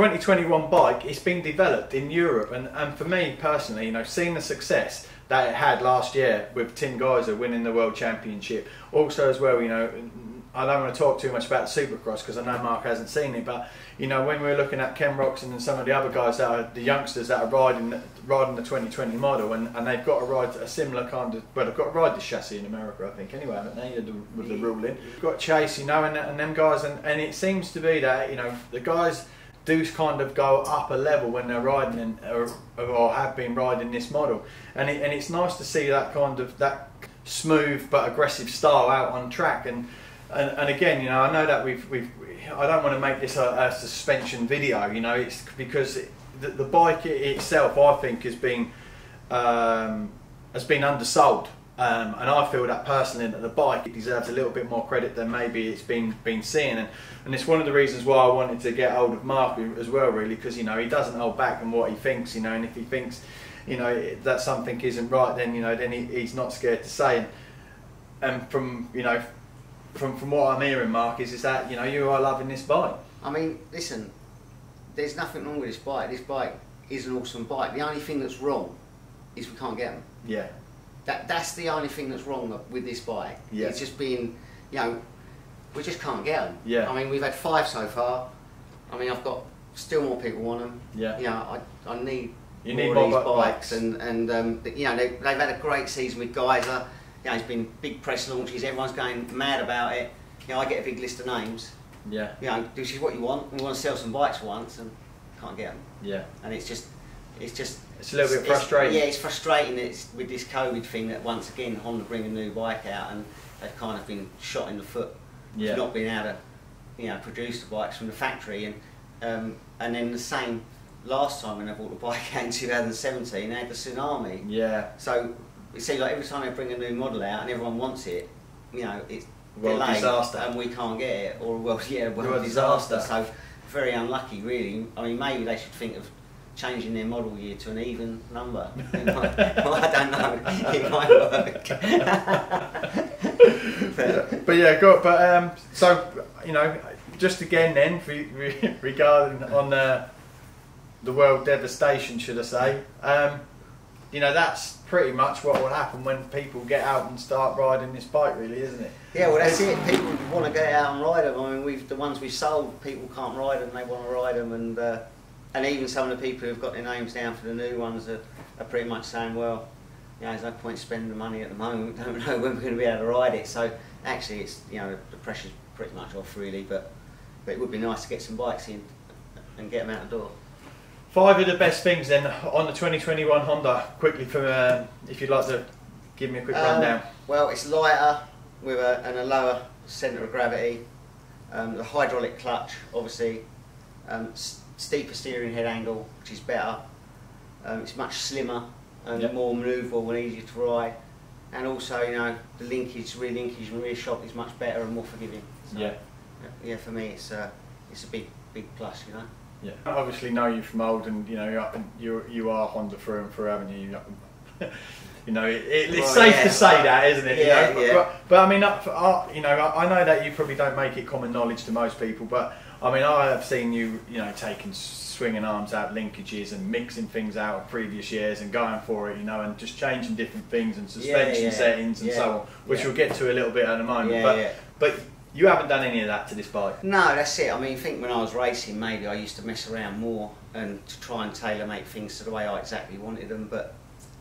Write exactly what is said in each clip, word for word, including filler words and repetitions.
twenty twenty-one bike, it's been developed in Europe, and, and for me personally, you know, seeing the success that it had last year with Tim Gajser winning the World Championship, also as well, you know, I don't want to talk too much about Supercross because I know Mark hasn't seen it, but you know, when we were looking at Ken Roczen and some of the other guys that are the youngsters that are riding riding the twenty twenty model, and, and they've got to ride a similar kind of, well, they've got to ride this chassis in America, I think, anyway, haven't they, with the ruling. You've got Chase, you know, and, and them guys, and, and it seems to be that, you know, the guys do kind of go up a level when they're riding in, or, or have been riding this model, and it, and it's nice to see that kind of that smooth but aggressive style out on track. And And, and again, you know, I know that we've, we've I don't want to make this a, a suspension video, you know, it's because it, the, the bike itself, I think, has been, um, has been undersold. Um, and I feel that personally that the bike, it deserves a little bit more credit than maybe it's been been seen, and, and it's one of the reasons why I wanted to get hold of Mark as well, really, because, you know, he doesn't hold back on what he thinks, you know, and if he thinks, you know, that something isn't right, then, you know, then he, he's not scared to say. And, and from, you know, From from what I'm hearing, Mark, is is that, you know, you are loving this bike. I mean, listen, there's nothing wrong with this bike. This bike is an awesome bike. The only thing that's wrong is we can't get them. Yeah. That that's the only thing that's wrong with this bike. Yeah. It's just been, you know, we just can't get them. Yeah. I mean, we've had five so far. I mean, I've got still more people on them. Yeah. You know, I I need you more need more of these bikes, bikes, and and um, you know, they, they've had a great season with Gajser. Yeah, it's been big press launches, everyone's going mad about it. You know, I get a big list of names. Yeah. You know, this is what you want. We want to sell some bikes once and can't get them. Yeah. And it's just, it's just... It's a little it's, bit frustrating. It's, yeah, it's frustrating that it's with this COVID thing that once again Honda bring a new bike out and they've kind of been shot in the foot. Yeah. Not being able to, you know, produce the bikes from the factory. And um, and then the same last time when I bought the bike out in two thousand seventeen, they had the tsunami. Yeah. So... It seems like every time they bring a new model out and everyone wants it, you know, it's world delayed disaster, and we can't get it, or well, yeah, world, world disaster. disaster. So very unlucky, really. I mean, maybe they should think of changing their model year to an even number. Might, well, I don't know. It might work. but, but yeah, good. But um, so you know, just again then for, regarding on uh, the world devastation, should I say? Um, You know, that's pretty much what will happen when people get out and start riding this bike, really, isn't it? Yeah, well, that's it. People want to get out and ride them. I mean, we've, the ones we've sold, people can't ride them, they want to ride them. And uh, and even some of the people who've got their names down for the new ones are, are pretty much saying, well, you know, there's no point spending the money at the moment, we don't know when we're going to be able to ride it. So actually, it's, you know, the pressure's pretty much off, really. But, but it would be nice to get some bikes in and get them out the door. Five of the best things then on the twenty twenty-one Honda, quickly from uh, if you'd like to give me a quick um, rundown. Well, it's lighter with a, and a lower centre of gravity, um, the hydraulic clutch obviously, um, steeper steering head angle, which is better, um, it's much slimmer and yep. more manoeuvrable and easier to ride, and also, you know, the linkage, rear linkage and rear shock is much better and more forgiving. So, yeah. Yeah, for me it's a, it's a big, big plus, you know. Yeah. I obviously know you from old, and you know you're up and you're, you are Honda through and through, haven't you? And, you know, it, it, it's well, safe yeah, to say but, that, isn't it? Yeah, you know? yeah. But, but I mean, up for, uh, you know, I, I know that you probably don't make it common knowledge to most people, but I mean, I have seen you, you know, taking swinging arms out, linkages, and mixing things out of previous years, and going for it, you know, and just changing different things and suspension yeah, yeah, settings and yeah, so on, which yeah. we'll get to a little bit in a moment. Yeah, but, yeah. but. You haven't done any of that to this bike? No, that's it. I mean, I think when I was racing, maybe I used to mess around more and to try and tailor-make things to the way I exactly wanted them, but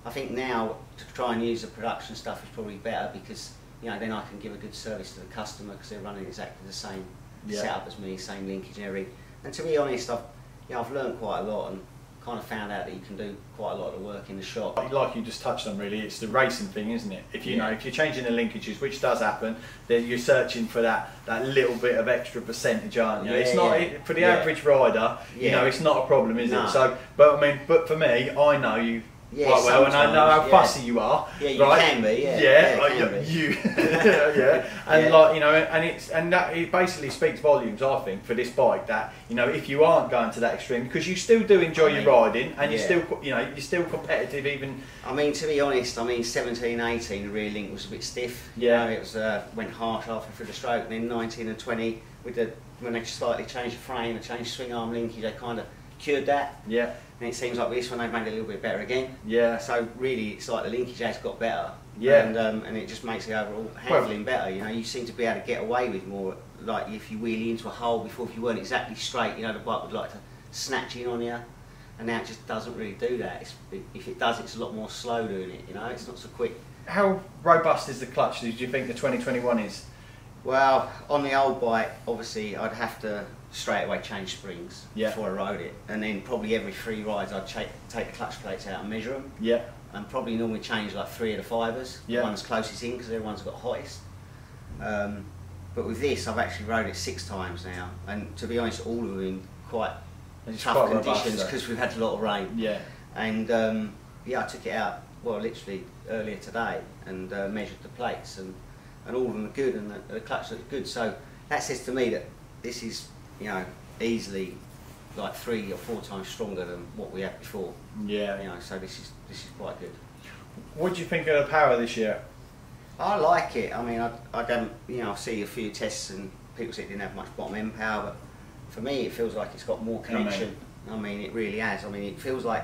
I think now to try and use the production stuff is probably better because, you know, then I can give a good service to the customer because they're running exactly the same yeah. setup as me, same linkage and everything. And to be honest, I've, you know, I've learned quite a lot and kind of found out that you can do quite a lot of work in the shop. Like you just touched on, really, it's the racing thing, isn't it? If you yeah. know, if you're changing the linkages, which does happen, then you're searching for that that little bit of extra percentage, aren't you? Yeah, it's not yeah. it, for the yeah. average rider, yeah. you know, it's not a problem, is no. it? So, but I mean, but for me, I know you yeah, quite well, and I know how yeah. fussy you are. Yeah, you right? can be. Yeah, yeah, yeah like can you. Be. yeah, and yeah. like you know, and it's and that it basically speaks volumes, I think, for this bike. That you know, if you aren't going to that extreme, because you still do enjoy I mean, your riding, and yeah. you're still you know you're still competitive. Even I mean, to be honest, I mean, seventeen, eighteen, the rear link was a bit stiff. Yeah, you know, it was uh, went harsh after through the stroke, and then nineteen and twenty with the when they slightly changed the frame, and changed swing arm linkage, they kind of cured that. Yeah. And it seems like this one they've made it a little bit better again. Yeah. So really, it's like the linkage has got better. Yeah. And um, and it just makes the overall handling well, better. You know, you seem to be able to get away with more. Like if you wheel into a hole before, if you weren't exactly straight, you know, the bike would like to snatch in on you. And now it just doesn't really do that. It's, if it does, it's a lot more slow doing it. You know, it's not so quick. How robust is the clutch? Do you think the twenty twenty-one is? Well, on the old bike, obviously, I'd have to straight away change springs yeah. before I rode it, and then probably every three rides I'd take the clutch plates out and measure them. Yeah. And probably normally change like three of the fibres. Yeah. One's closest in because everyone's got hottest. Um, but with this, I've actually rode it six times now, and to be honest, all of them in quite it's tough quite conditions because we've had a lot of rain. Yeah. And um, yeah, I took it out well literally earlier today and uh, measured the plates, and and all of them are good, and the, the clutch looks good. So that says to me that this is, you know, easily like three or four times stronger than what we had before. Yeah. You know, so this is this is quite good. What do you think of the power this year? I like it. I mean, I I don't you know I see a few tests and people say it didn't have much bottom end power, but for me it feels like it's got more connection. I mean, I mean it really has. I mean, it feels like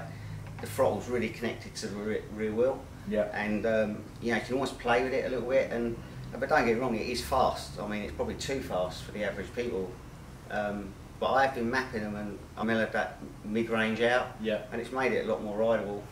the throttle's really connected to the rear, rear wheel. Yeah. And um, you know, you can almost play with it a little bit. And but don't get me wrong, it is fast. I mean, it's probably too fast for the average people. Um, but I have been mapping them, and I mellowed that mid-range out, yeah. and it's made it a lot more rideable.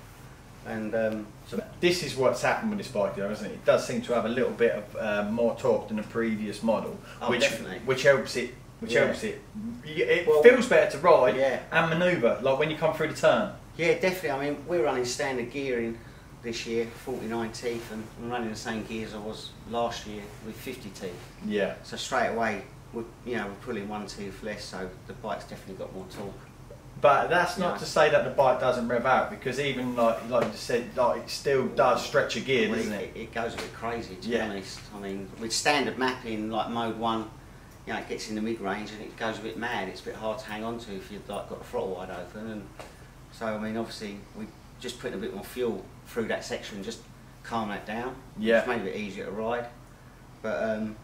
And um, so this is what's happened with this bike, though, isn't it? It does seem to have a little bit of uh, more torque than the previous model, oh, which definitely. which helps it. Which yeah. helps it. It well, feels better to ride yeah. and manoeuvre, like when you come through the turn. Yeah, definitely. I mean, we're running standard gearing this year, forty-nine teeth, and I'm running the same gear as I was last year with fifty teeth. Yeah. So straight away, We're, you know, we're pulling one tooth less, so the bike's definitely got more torque. But that's not yeah. to say that the bike doesn't rev out, because even like like you said, like it still does stretch a gear, well, doesn't it, it? It goes a bit crazy, to yeah. be honest. I mean, with standard mapping, like mode one, you know, it gets in the mid range and it goes a bit mad. It's a bit hard to hang on to if you've like got the throttle wide open. And so, I mean, obviously, we just put a bit more fuel through that section, just calm that down. Yeah. It's made it a bit easier to ride, but. Um,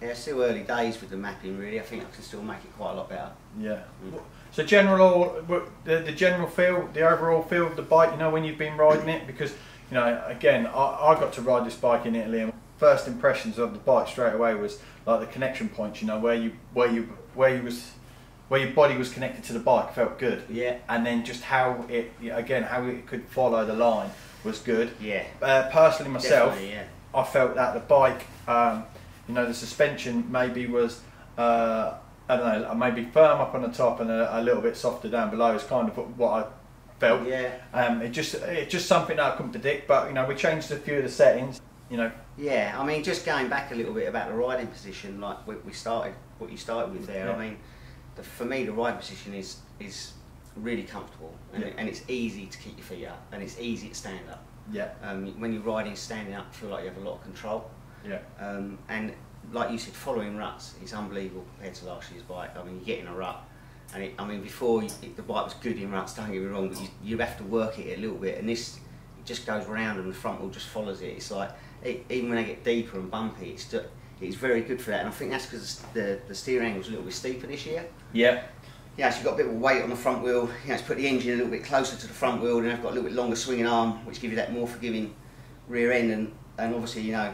Yeah, still early days with the mapping, really. I think I can still make it quite a lot better. Yeah. Mm. So general, the, the general feel, the overall feel of the bike, you know, when you've been riding it, because, you know, again, I, I got to ride this bike in Italy, and first impressions of the bike straight away was like the connection points, you know, where you, where you, where you was, where your body was connected to the bike felt good. Yeah. And then just how it, again, how it could follow the line was good. Yeah. Uh, personally, myself, yeah. I felt that the bike. Um, You know, the suspension maybe was, uh, I don't know, maybe firm up on the top and a, a little bit softer down below is kind of what I felt. Yeah. Um, it just, it's just something that I couldn't predict, but, you know, we changed a few of the settings, you know. Yeah, I mean, just going back a little bit about the riding position, like we, we started, what you started with there, yeah. I mean, the, for me, the riding position is, is really comfortable, and, yeah. it, and it's easy to keep your feet up, and it's easy to stand up. Yeah. Um, when you're riding, standing up, you feel like you have a lot of control. Yeah. Um, and like you said, following ruts is unbelievable compared to last year's bike. I mean, you get in a rut, and it, I mean, before you, it, the bike was good in ruts. Don't get me wrong, but you, you have to work it a little bit, and this it just goes round, and the front wheel just follows it. It's like it, even when they get deeper and bumpy, it's just, it's very good for that. And I think that's because the the steering angle is a little bit steeper this year. Yeah. Yeah, so you've got a bit of weight on the front wheel. You know, it's put the engine a little bit closer to the front wheel, and I've got a little bit longer swinging arm, which gives you that more forgiving rear end, and and obviously, you know.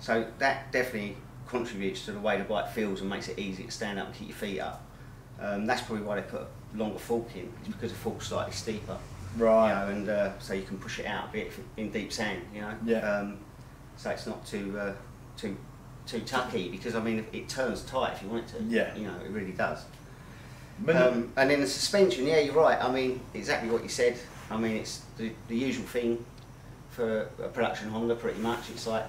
So that definitely contributes to the way the bike feels and makes it easy to stand up and keep your feet up. Um, that's probably why they put a longer fork in. It's because the fork's slightly steeper, right? You know, and uh, so you can push it out a bit in deep sand, you know. Yeah. Um, so it's not too uh, too too tucky, because I mean it turns tight if you want it to. Yeah. You know, it really does. Um, and then the suspension, yeah, you're right. I mean, exactly what you said. I mean, it's the, the usual thing for a production Honda, pretty much. It's like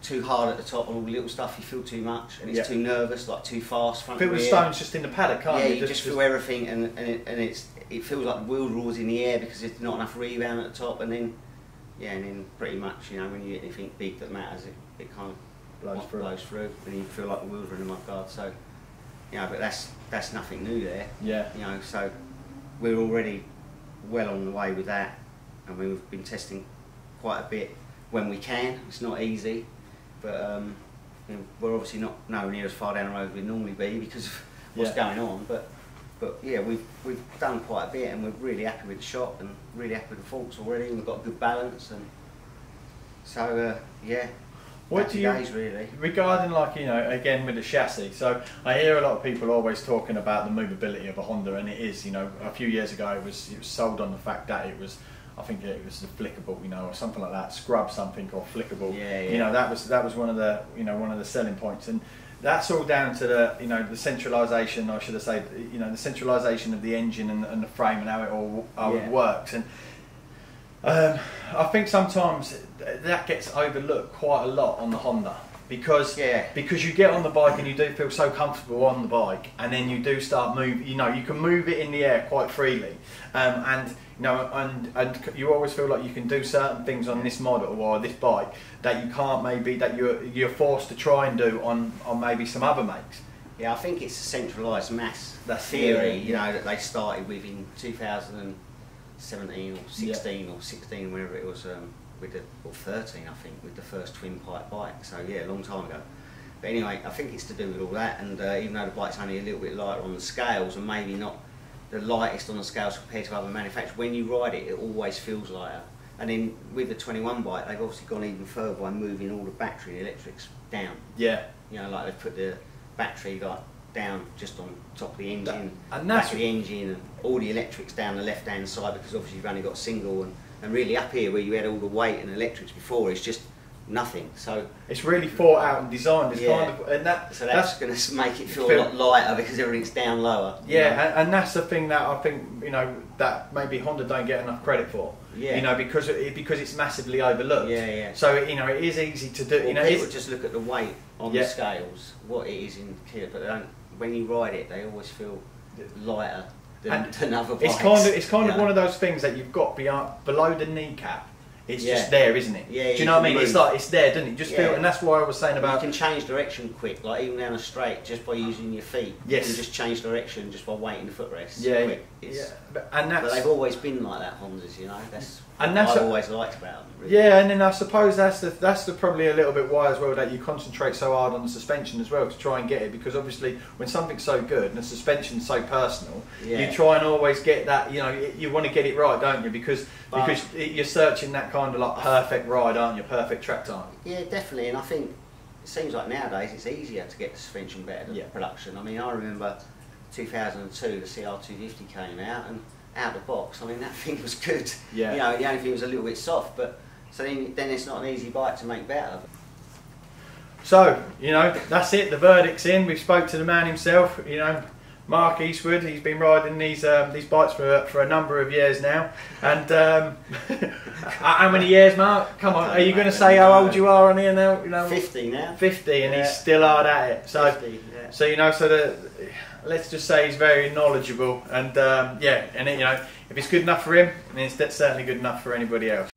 too hard at the top, and all the little stuff you feel too much, and it's yeah. too nervous, like too fast front. Feel the stones just in the paddock, can't yeah, you? Yeah, you just, just feel everything, and, and, it, and it's it feels like the wheel's always in the air because there's not enough rebound at the top, and then yeah, and then pretty much, you know, when you get anything big that matters, it, it kind of blows through. blows through, and you feel like the wheels are in my guard. So, you know, but that's that's nothing new there. Yeah. You know, so we're already well on the way with that, and we've been testing quite a bit when we can. It's not easy, but um, you know, we're obviously not nowhere near as far down the road as we normally be because of what's yeah. going on. But but yeah, we've we've done quite a bit, and we're really happy with the shop and really happy with the forks already. And we've got a good balance, and so uh, yeah. What do you really. regarding, like, you know, again with the chassis? So I hear a lot of people always talking about the movability of a Honda, and it is, you know, a few years ago it was it was sold on the fact that it was, I think it was flickable, you know, or something like that, scrub something or flickable. Yeah, yeah. You know, that was that was one of the you know one of the selling points, and that's all down to the you know the centralisation, or should I say, you know, the centralisation of the engine and, and the frame and how it all how yeah. it works. And Um, I think sometimes that gets overlooked quite a lot on the Honda, because yeah. because you get on the bike and you do feel so comfortable on the bike, and then you do start move. You know, you can move it in the air quite freely, um, and you know, and and you always feel like you can do certain things on this model or this bike that you can't, maybe that you're you're forced to try and do on on maybe some other makes. Yeah, I think it's a centralised mass That's theory. Yeah. You know, that they started with in two thousand seventeen or sixteen yeah. or sixteen, whenever it was, um, with the or thirteen, I think, with the first twin pipe bike. So yeah, a long time ago. But anyway, I think it's to do with all that. And uh, even though the bike's only a little bit lighter on the scales, and maybe not the lightest on the scales compared to other manufacturers, when you ride it, it always feels lighter. And then with the twenty-one bike, they've obviously gone even further by moving all the battery electrics down. Yeah. You know, like they've put the battery like down just on top of the engine, and that's the engine, and all the electrics down the left hand side, because obviously you've only got single, and, and really up here where you had all the weight and electrics before, it's just nothing. So it's really thought out and designed. It's yeah. kind of, and that so that's, that's going to make it feel, feel a lot lighter because everything's down lower. Yeah, you know? and, and that's the thing that I think you know that maybe Honda don't get enough credit for. Yeah, you know, because it, because it's massively overlooked. Yeah, yeah. So you know, it is easy to do. Well, you know, people just look at the weight on yeah. the scales, what it is in kilos, but they don't. When you ride it, they always feel lighter than, than other bikes. It's kind of, it's kind yeah. of one of those things that you've got beyond, below the kneecap. It's yeah. just there, isn't it? Yeah, Do you, you know what I mean? Move. It's like, it's there, doesn't it? Just yeah. feel, and that's why I was saying about... You can change direction quick, like even down a straight, just by using your feet. Yes. You can just change direction just by waiting the footrest. Yeah. Quick. It's, yeah. But, and that's, but they've always been like that, Hondas, you know? That's and that's what I've a, always liked about them. Really. Yeah, and then I suppose that's the, that's the probably a little bit why as well that you concentrate so hard on the suspension as well to try and get it, because obviously when something's so good and the suspension's so personal, yeah. you try and always get that, you know, you, you want to get it right, don't you? Because, but, because you're searching that kind kind of like perfect ride, aren't you? Perfect track time. Yeah, definitely. And I think it seems like nowadays it's easier to get the suspension better than yeah. the production. I mean, I remember two thousand two, the C R two fifty came out, and out of the box, I mean, that thing was good. Yeah. You know, the only thing was a little bit soft, but so then, then it's not an easy bike to make better. So, you know, that's it. The verdict's in. We've spoke to the man himself, you know, Mark Eastwood. He's been riding these um, these bikes for for a number of years now. And um, how many years, Mark? Come on, are you going to say how old you are on here now? You know, fifty now. Fifty, and yeah. he's still hard at it. So, fifty, yeah. so you know, so the, let's just say he's very knowledgeable, and um, yeah, and it, you know, if it's good enough for him, then it's certainly good enough for anybody else.